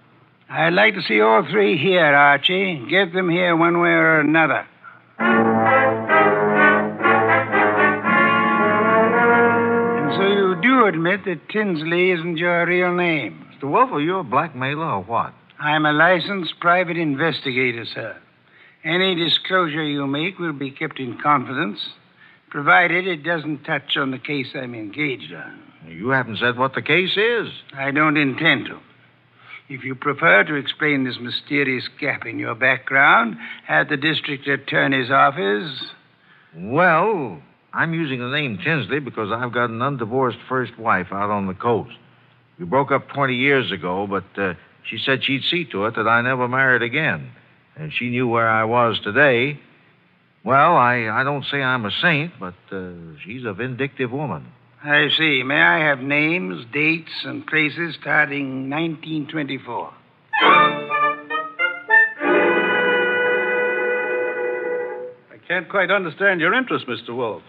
I'd like to see all three here, Archie. Get them here one way or another. And so you do admit that Tinsley isn't your real name. Mr. Wolfe, are you a blackmailer or what? I'm a licensed private investigator, sir. Any disclosure you make will be kept in confidence, provided it doesn't touch on the case I'm engaged on. You haven't said what the case is. I don't intend to. If you prefer to explain this mysterious gap in your background at the district attorney's office... Well, I'm using the name Tinsley because I've got an undivorced first wife out on the coast. We broke up 20 years ago, but she said she'd see to it that I never married again. And she knew where I was today. Well, I don't say I'm a saint, but she's a vindictive woman. I see. May I have names, dates, and places starting 1924? I can't quite understand your interest, Mr. Wolfe.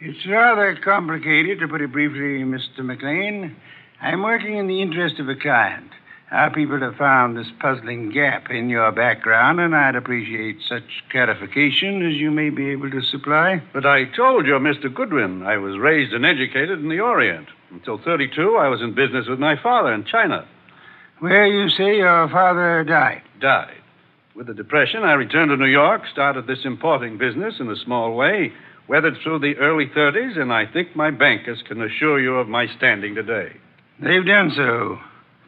It's rather complicated, to put it briefly, Mr. McLean. I'm working in the interest of a client. Our people have found this puzzling gap in your background, and I'd appreciate such clarification as you may be able to supply. But I told you, Mr. Goodwin, I was raised and educated in the Orient. Until 32, I was in business with my father in China. Where you say your father died? Died. With the Depression, I returned to New York, started this importing business in a small way, weathered through the early 30s, and I think my bankers can assure you of my standing today. They've done so.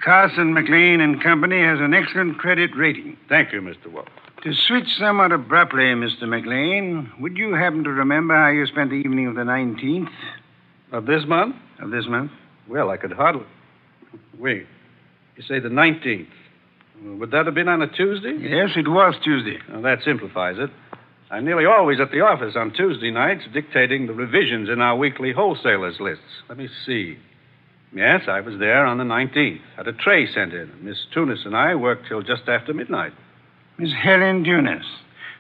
Carson, McLean & Company has an excellent credit rating. Thank you, Mr. Wolfe. To switch somewhat abruptly, Mr. McLean, would you happen to remember how you spent the evening of the 19th? Of this month? Of this month. Well, I could hardly... Wait. You say the 19th. Would that have been on a Tuesday? Yes, it was Tuesday. Well, that simplifies it. I'm nearly always at the office on Tuesday nights dictating the revisions in our weekly wholesalers' lists. Let me see. Yes, I was there on the 19th. Had a tray sent in. Miss Tunis and I worked till just after midnight. Miss Helen Tunis,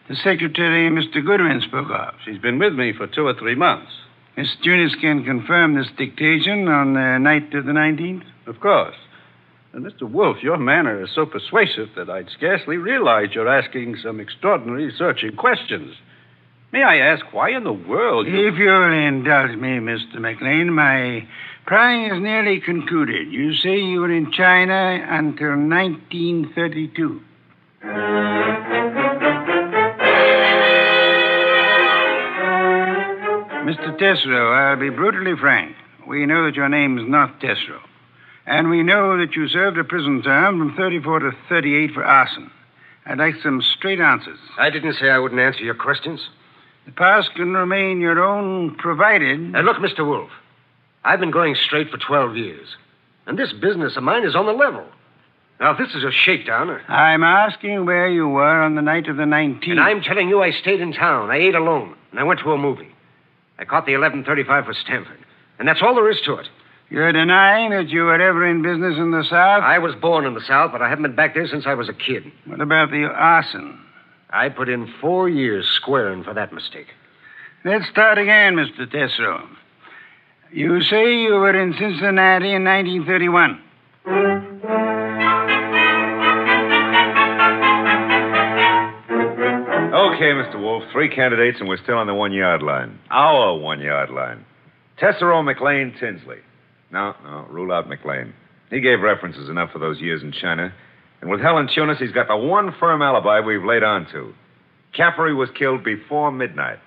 the secretary Mr. Goodwin spoke of. She's been with me for 2 or 3 months. Miss Tunis can confirm this dictation on the night of the 19th? Of course. And, Mr. Wolfe, your manner is so persuasive that I'd scarcely realize you're asking some extraordinary searching questions. May I ask why in the world you... If you'll indulge me, Mr. McLean, my prying is nearly concluded. You say you were in China until 1932. Mr. Tesoro, I'll be brutally frank. We know that your name's not Tesoro. And we know that you served a prison term from 34 to 38 for arson. I'd like some straight answers. I didn't say I wouldn't answer your questions. The past can remain your own, provided... Now, look, Mr. Wolfe, I've been going straight for 12 years. And this business of mine is on the level. Now, if this is a shakedown... I'm asking where you were on the night of the 19th. And I'm telling you I stayed in town. I ate alone. And I went to a movie. I caught the 11:35 for Stanford. And that's all there is to it. You're denying that you were ever in business in the South? I was born in the South, but I haven't been back there since I was a kid. What about the arson? I put in 4 years squaring for that mistake. Let's start again, Mr. Tesoro. You say you were in Cincinnati in 1931. Okay, Mr. Wolfe, 3 candidates, and we're still on the 1-yard line. Our 1-yard line. Tesoro, McLean, Tinsley. No, rule out McLean. He gave references enough for those years in China. And with Helen Tunis, he's got the one firm alibi we've laid on to. Caffrey was killed before midnight.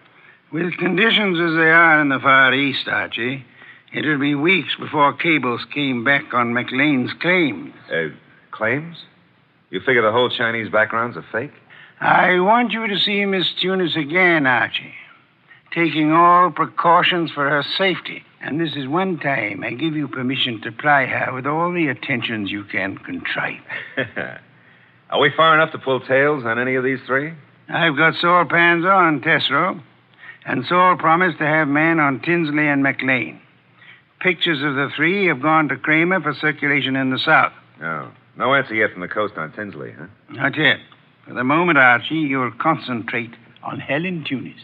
With conditions as they are in the Far East, Archie, it'll be weeks before cables came back on McLean's claims. Claims? You figure the whole Chinese background's a fake? I want you to see Miss Tunis again, Archie, taking all precautions for her safety. And this is one time I give you permission to ply her with all the attentions you can contrive. Are we far enough to pull tails on any of these three? I've got Saul Panzer on Tesoro, and Saul promised to have men on Tinsley and McLean. Pictures of the three have gone to Cramer for circulation in the South. Oh. No answer yet from the coast on Tinsley, huh? Not yet. For the moment, Archie, you'll concentrate on Helen Tunis.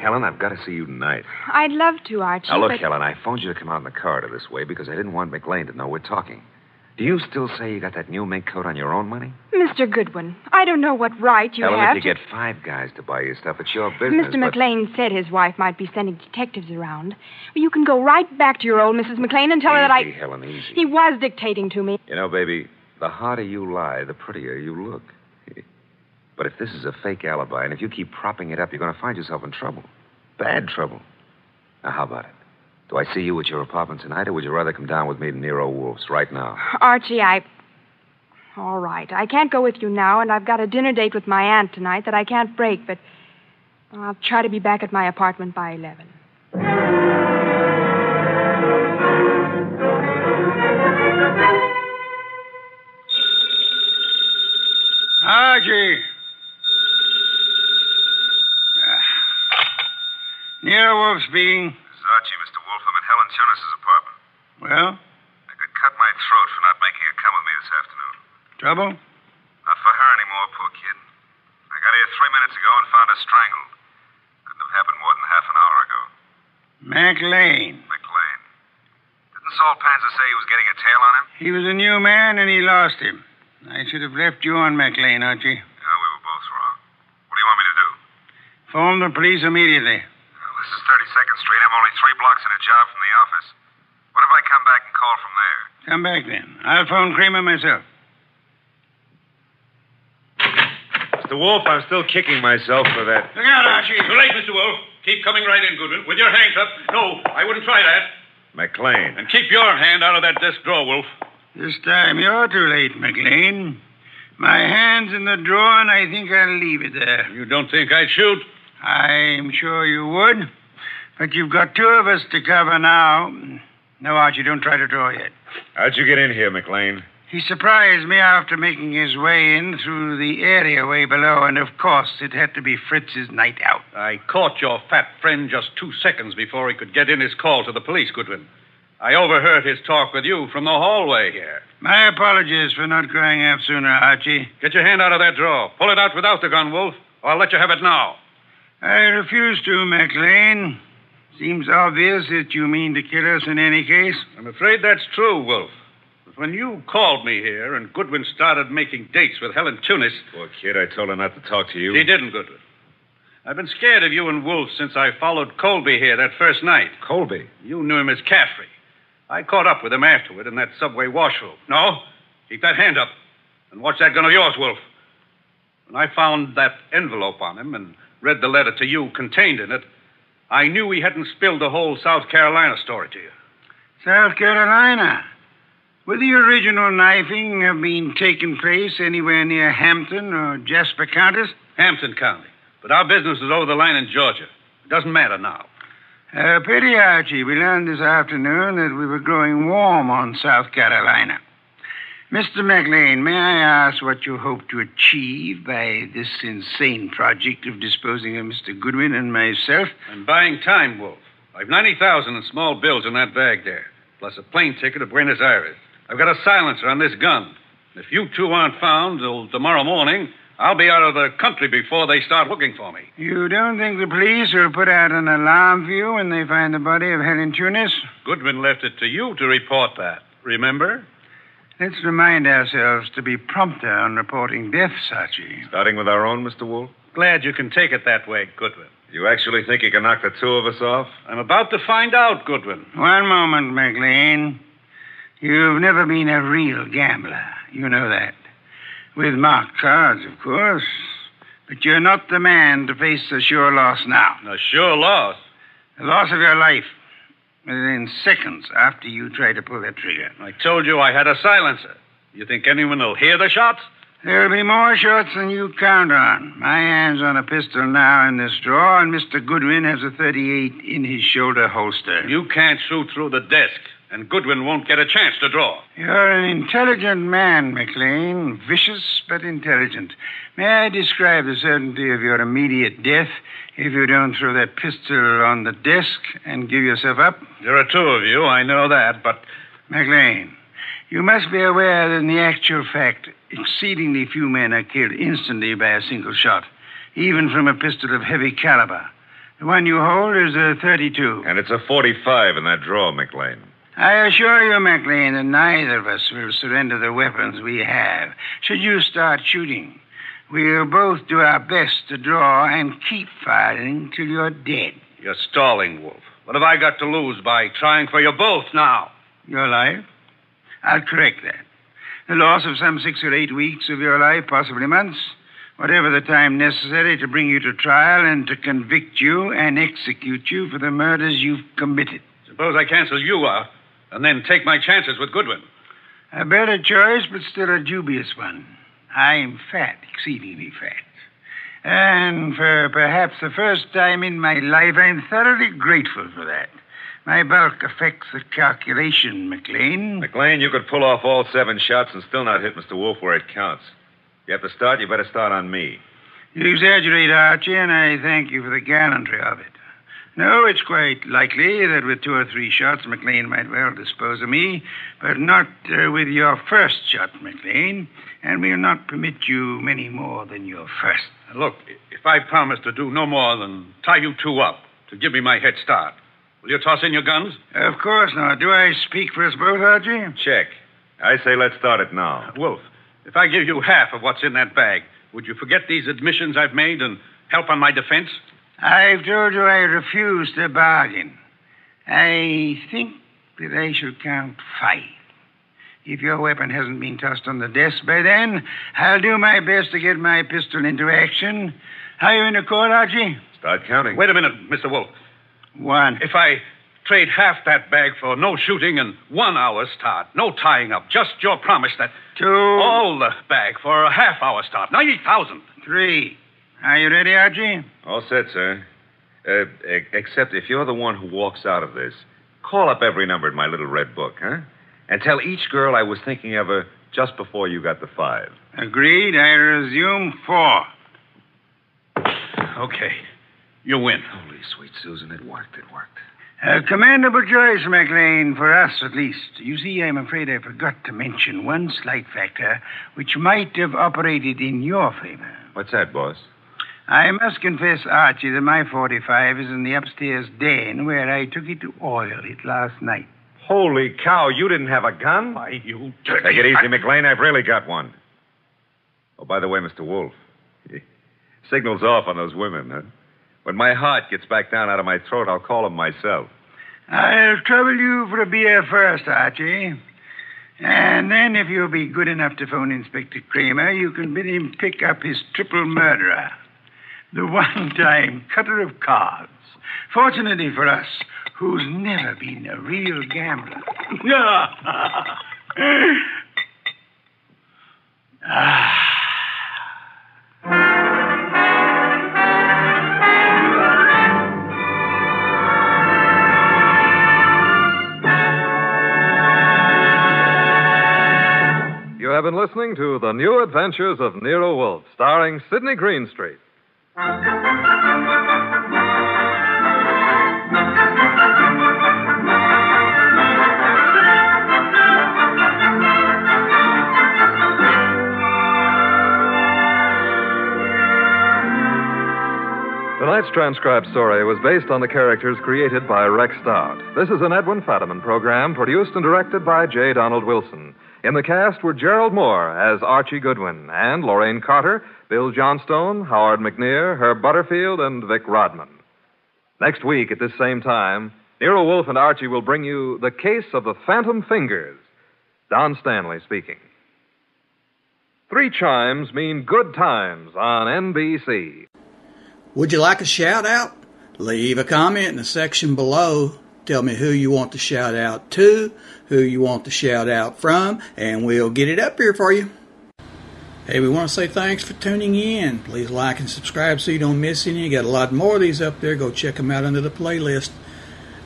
Helen, I've got to see you tonight. I'd love to, Archie. Now, look, but... Helen, I phoned you to come out in the corridor this way because I didn't want McLean to know we're talking. Do you still say you got that new mink coat on your own money? Mr. Goodwin, I don't know what right you Helen, have. Helen, if you get 5 guys to buy your stuff, it's your business. Mr. McLean said his wife might be sending detectives around. You can go right back to your old Mrs. McLean and tell her that I... Easy, Helen, easy. He was dictating to me. You know, baby, the harder you lie, the prettier you look. But if this is a fake alibi, and if you keep propping it up, you're going to find yourself in trouble. Bad trouble. Now, how about it? Do I see you at your apartment tonight, or would you rather come down with me to Nero Wolfe's right now? Archie, all right, I can't go with you now, and I've got a dinner date with my aunt tonight that I can't break, but I'll try to be back at my apartment by 11. Archie! Nero Wolfe speaking. This is Archie, Mr. Wolfe. I'm at Helen Tunis' apartment. Well? I could cut my throat for not making her come with me this afternoon. Trouble? Not for her anymore, poor kid. I got here 3 minutes ago and found her strangled. Couldn't have happened more than half an hour ago. McLean. Didn't Saul Panzer say he was getting a tail on him? He was a new man and he lost him. I should have left you on McLean, Archie. No, we were both wrong. What do you want me to do? Phone the police immediately. This is 32nd Street. I'm only 3 blocks in a job from the office. What if I come back and call from there? Come back, then. I'll phone Cramer myself. Mr. Wolfe, I'm still kicking myself for that. Look out, Archie. Too late, Mr. Wolfe. Keep coming right in, Goodwin. With your hands up. No, I wouldn't try that. McLean. And keep your hand out of that desk drawer, Wolfe. This time you're too late, McLean. My hand's in the drawer, and I think I'll leave it there. You don't think I'd shoot? I'm sure you would. But you've got 2 of us to cover now. No, Archie, don't try to draw yet. How'd you get in here, McLean? He surprised me after making his way in through the area way below, and of course it had to be Fritz's night out. I caught your fat friend just 2 seconds before he could get in his call to the police, Goodwin. I overheard his talk with you from the hallway here. My apologies for not crying out sooner, Archie. Get your hand out of that drawer. Pull it out without the gun, Wolfe, or I'll let you have it now. I refuse to, McLean. Seems obvious that you mean to kill us in any case. I'm afraid that's true, Wolfe. When you called me here and Goodwin started making dates with Helen Tunis... Poor kid, I told her not to talk to you. She didn't, Goodwin. I've been scared of you and Wolfe since I followed Colby here that first night. Colby? You knew him as Caffrey. I caught up with him afterward in that subway washroom. No, keep that hand up and watch that gun of yours, Wolfe. When I found that envelope on him and read the letter to you contained in it, I knew he hadn't spilled the whole South Carolina story to you. South Carolina? Would the original knifing have been taking place anywhere near Hampton or Jasper counties? Hampton County. But our business is over the line in Georgia. It doesn't matter now. Pity, Archie. We learned this afternoon that we were growing warm on South Carolina. Mr. McLean, may I ask what you hope to achieve by this insane project of disposing of Mr. Goodwin and myself? I'm buying time, Wolfe. I've $90,000 in small bills in that bag there, plus a plane ticket to Buenos Aires. I've got a silencer on this gun. If you 2 aren't found till tomorrow morning, I'll be out of the country before they start looking for me. You don't think the police will put out an alarm for you when they find the body of Helen Tunis? Goodwin left it to you to report that, remember? Let's remind ourselves to be prompter on reporting deaths, Archie. Starting with our own, Mr. Wolfe? Glad you can take it that way, Goodwin. You actually think you can knock the 2 of us off? I'm about to find out, Goodwin. One moment, McLean. You've never been a real gambler. You know that. With marked cards, of course. But you're not the man to face a sure loss now. A sure loss? The loss of your life. Within seconds after you try to pull that trigger. I told you I had a silencer. You think anyone will hear the shots? There'll be more shots than you count on. My hand's on a pistol now in this drawer, and Mr. Goodwin has a .38 in his shoulder holster. You can't shoot through the desk. And Goodwin won't get a chance to draw. You're an intelligent man, McLean. Vicious, but intelligent. May I describe the certainty of your immediate death if you don't throw that pistol on the desk and give yourself up? There are 2 of you, I know that, but... McLean, you must be aware that in the actual fact, exceedingly few men are killed instantly by a single shot, even from a pistol of heavy caliber. The one you hold is a .32. And it's a .45 in that drawer, McLean. I assure you, McLean, that neither of us will surrender the weapons we have. Should you start shooting, we'll both do our best to draw and keep firing till you're dead. You're stalling, Wolfe. What have I got to lose by trying for you both now? Your life? I'll correct that. The loss of some 6 or 8 weeks of your life, possibly months, whatever the time necessary to bring you to trial and to convict you and execute you for the murders you've committed. Suppose I cancel you out. And then take my chances with Goodwin. A better choice, but still a dubious one. I'm fat, exceedingly fat. And for perhaps the first time in my life, I'm thoroughly grateful for that. My bulk affects the calculation, McLean. McLean, you could pull off all 7 shots and still not hit Mr. Wolfe where it counts. If you have to start, you better start on me. You exaggerate, Archie, and I thank you for the gallantry of it. No, it's quite likely that with 2 or 3 shots, McLean might well dispose of me, but not with your first shot, McLean, and we'll not permit you many more than your first. Look, if I promise to do no more than tie you 2 up to give me my head start, will you toss in your guns? Of course not. Do I speak for us both, Archie? Check. I say let's start it now. Wolfe, if I give you half of what's in that bag, would you forget these admissions I've made and help on my defense? I've told you I refuse to bargain. I think that I shall count five. If your weapon hasn't been tossed on the desk by then, I'll do my best to get my pistol into action. Are you in a court, Archie? Start counting. Wait a minute, Mr. Wolfe. One. If I trade half that bag for no shooting and 1 hour start, no tying up, just your promise that... Two. All the bag for a half hour start, 90,000. Three. Are you ready, Archie? All set, sir. Except if you're the one who walks out of this, call up every number in my little red book, huh? And tell each girl I was thinking of her just before you got the five. Agreed. I resume four. Okay. You win. Holy sweet Susan, it worked, it worked. A commendable choice, McLean, for us at least. You see, I'm afraid I forgot to mention one slight factor which might have operated in your favor. What's that, boss? I must confess, Archie, that my .45 is in the upstairs den where I took it to oil it last night. Holy cow, you didn't have a gun? Why, you dirty... Take it easy, McLean. I've really got one. Oh, by the way, Mr. Wolfe, signals off on those women, huh? When my heart gets back down out of my throat, I'll call them myself. I'll trouble you for a beer first, Archie. And then if you'll be good enough to phone Inspector Cramer, you can bid him pick up his triple murderer. The one-time cutter of cards. Fortunately for us... who's never been a real gambler. You have been listening to The New Adventures of Nero Wolfe, starring Sydney Greenstreet. Tonight's transcribed story was based on the characters created by Rex Stout. This is an Edwin Fadiman program produced and directed by J. Donald Wilson. In the cast were Gerald Moore as Archie Goodwin and Lorraine Carter, Bill Johnstone, Howard McNear, Herb Butterfield, and Vic Rodman. Next week at this same time, Nero Wolfe and Archie will bring you The Case of the Phantom Fingers. Don Stanley speaking. Three chimes mean good times on NBC. Would you like a shout-out? Leave a comment in the section below. Tell me who you want the shout-out to, who you want the shout-out from, and we'll get it up here for you. Hey, we want to say thanks for tuning in. Please like and subscribe so you don't miss any. You got a lot more of these up there. Go check them out under the playlist.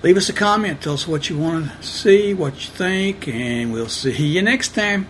Leave us a comment. Tell us what you want to see, what you think, and we'll see you next time.